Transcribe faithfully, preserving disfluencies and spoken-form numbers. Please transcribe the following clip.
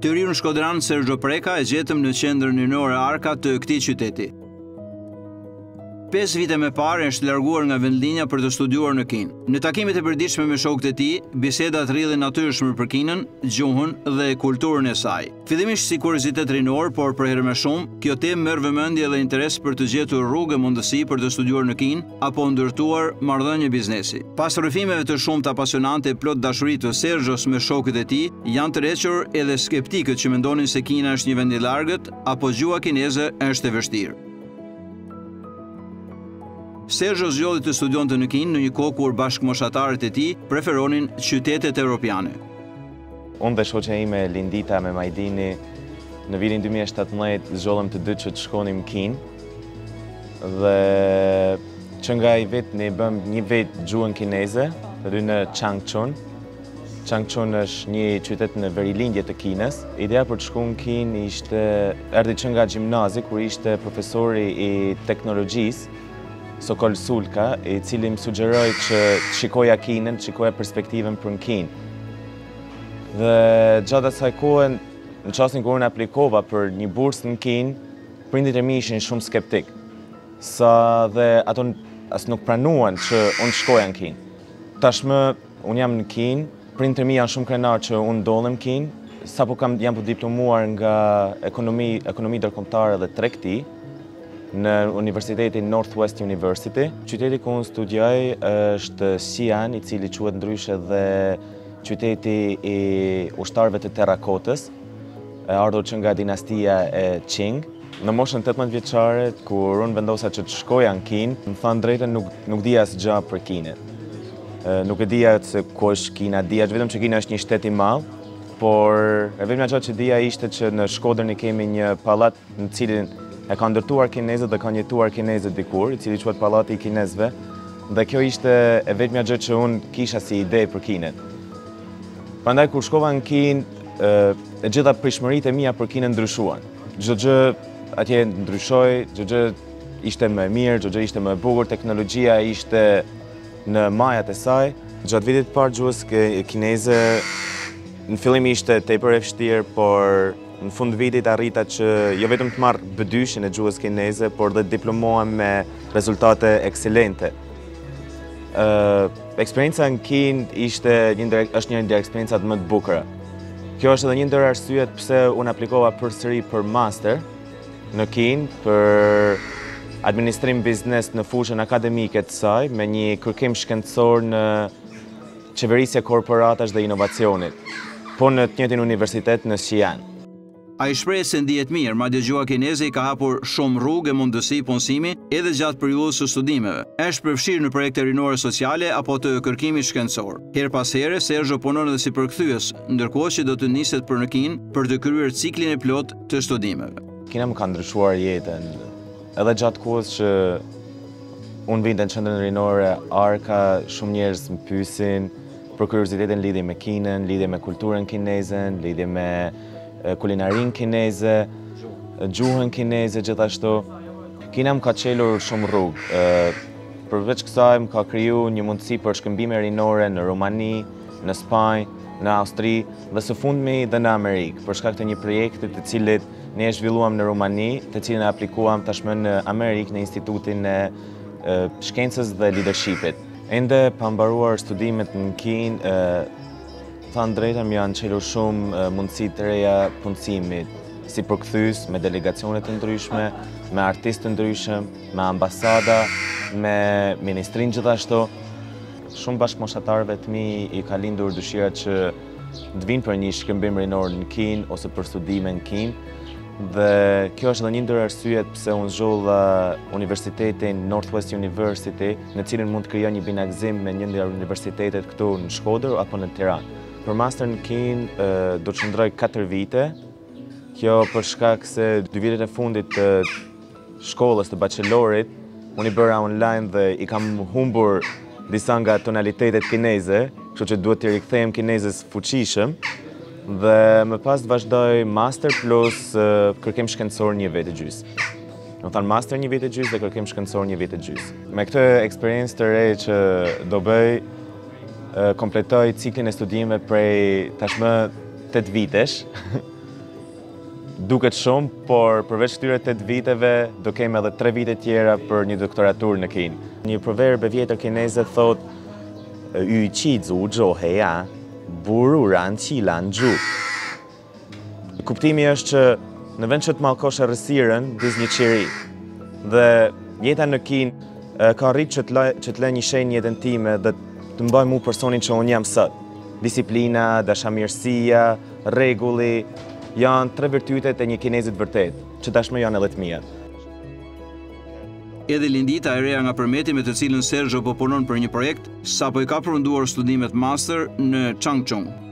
Të rirur shkodran Serxho Preka e gjetëm në qendrën ynore Arka të këtij qyteti. pesë vite më parë është larguar nga vendlinja për të studiuar në Kinë. Në takimet e përditshme me shokët e tij, bisedat rrillin natyrshme për Kinën, gjuhën dhe kulturën e saj. Fillimisht si kuriozitet rinor, por për herë më shumë, kjo temë merr vëmendje dhe interes për të gjetur rrugë e mundësi për të studiuar në Kinë apo ndërtuar marrëdhënie biznesi. Pas rrëfimeve të shumta apasionante e plot dashuri të Serxhos me shokët e tij, janë tërhequr edhe skeptikët që mendonin se Kina është një vend i largët apo gjuha kineze është e vështirë. Serxho zgjodhi të studionte në Kinë në një kohë kur bashkëmoshatarët e tij preferonin qytetet evropiane. Unë dhe shoqja ime Lindita Majdini në vitin dy mijë e shtatëmbëdhjetë zgjodhëm të dy që të shkonim në Kinë dhe që nga i vetë ne bëm një vetë gjuhën kineze, të dy në Changchun. Changchun është një qytet në verilindje të Kinës. Ideja për të shkuar në Kinë ishte erdhi që nga gjimnazi kur ishte profesori i teknologjisë Sokol Sulka, i cili më sugjeroi që të shikoja Kinën, të shikoja perspektivën për në Kinë. Dhe gjatë asaj kohe, në çastin kur unë aplikova për një bursë në Kinë, prindërit e mi ishin shumë skeptik, sa dhe ato as nuk pranuan që unë shkoja në Kinë. Tashmë unë jam në Kinë, prindërit e mi janë shumë krenarë që unë dollem në Kinë, sapo kam jam po diplomuar nga ekonomi, ekonomi ndërkombëtare dhe tregti në Universitetin Northwest University. Qyteti ku unë studioj është Xi'an, i cili quhet ndryshe dhe qyteti i ushtarëve të terrakotës, ardhur që nga dinastia e Qing. Në moshën tetëmbëdhjetë vjeçare, kur unë vendosa që të shkoja në Kinë, më thënë drejtën nuk, nuk dija asgjë për Kinën. Nuk e dija se ku është Kina, dija vetëm që Kina është një shtet i madh, por e vetmja gjë që dija ishte që në Shkodër ne kemi një pallat në cilin e kanë ndërtuar kinezët dhe kanë jetuar kinezët dikur, i cili quhet Pallati i Kinezëve, dhe kjo ishte e vetmja gjë që unë kisha si ide për Kinën. Prandaj kur shkova në Kinë, e gjitha prishmëritë e mia për Kinën ndryshuan. Çdo gjë atje ndryshoi, çdo gjë ishte më e mirë, çdo gjë ishte më e bukur, teknologjia ishte në majat e saj. Gjatë vitit të parë gjuhës kineze, në fillim ishte tepër e vështirë, por në fund vitit arrita që jo vetëm të marr bëdyshin e gjuhës kineze, por dhe diplomohem me rezultate ekselente. Uh, eksperienca në Kinë ishte një ndër, është një ndër eksperiencat më të bukura. Kjo është edhe një ndër arsyet pse unë aplikova përsëri për master në Kinë për administrim biznes në fushën akademike të saj, me një kërkim shkencor në qeverisje korporatash dhe inovacionit, po në të njëjtin universitet në Xi'an. Ai shpreh se ndihet mirë, madje gjuha kineze i ka hapur shumë rrugë e mundësi punësimi edhe gjatë periudhës së studimeve. Është përfshirë në projekte rinore sociale apo të kërkimit shkencor. Her pas here, Serxho punon edhe si përkthyes, ndërkohë që do të niset për në Kinë për të kryer ciklin e plot të studimeve. Kina më ka ndryshuar jetën. Edhe gjatë kohës që unë vinte në qendrën rinore Arka, shumë njerëz më pyesin për kuriozitetin lidhje me Kinën, lidhje me kulturën kineze, lidhje me kulinarin kineze, gjuhën kineze, gjithashtu. Kina më ka çelur shumë rrugë. Përveç kësaj më ka kriju një mundësi për shkëmbime rinore në Rumani, në Spanjë, në Austri, dhe së fundmi dhe në Amerikë, për shkak të një projekti të cilit ne e zhvilluam në Rumani, të cilin e aplikuam tashmë në Amerikë në Institutin e Shkencës dhe Leadershipit. Ende pa mbaruar studimet në Kinë, thanë drejta më janë çelur shumë mundësi të reja punësimit, si përkthyes me delegacionet të ndryshme, me artistë të ndryshëm, me ambasada, me ministrinë gjithashtu. Shumë bashkëmoshatarëve të mi i ka lindur dëshira që të vinë për një shkëmbim rinor në Kinë ose për studime në Kinë. Dhe kjo është edhe një ndër arsyet pse unë zgjodha Universitetin Northwest University, në cilin mund të krijoj një binagëzim me një ndër universitetet këtu në Shkodër apo në Tiranë. Për master në Kinë do të qëndroj katër vite, kjo për shkak se dy vitet e fundit të shkollës të bachelorit, unë i bëra online dhe i kam humbur disa nga tonalitetet kineze, kështu që duhet të rikthehem kinezes fuqishëm, dhe më pas të vazhdoj master plus kërkim shkencor një vit e gjysmë. Në thanë master një vit e gjysmë dhe kërkim shkencor një vit e gjysmë. Me këtë eksperiencë të re që do bëj, kompletoj ciklin e studime prej tashmë tetë vitesh. Duket shumë, por përveç këtyre tetë viteve do kemi edhe tre vite tjera për një doktoraturë në Kinë. Një proverb e vjetër kineze thot Yu qi zu zhou heia, buru ran qi lan zhu. Kuptimi është që në vend që të mallkosh errësirën, diz një qiri. Dhe jeta në Kinë ka arritur që të lë një shenjë në jetën time dhe të mbaj mua personin që unë jam sot. Disiplina, dashamirësia, rregulli janë tre virtytet e një kinezit vërtet, që tashmë janë edhe të mia. Edhe Lindita e reja nga Përmeti me të cilën Serxho po punon për një projekt, sapo i ka përfunduar studimet master në Changchun.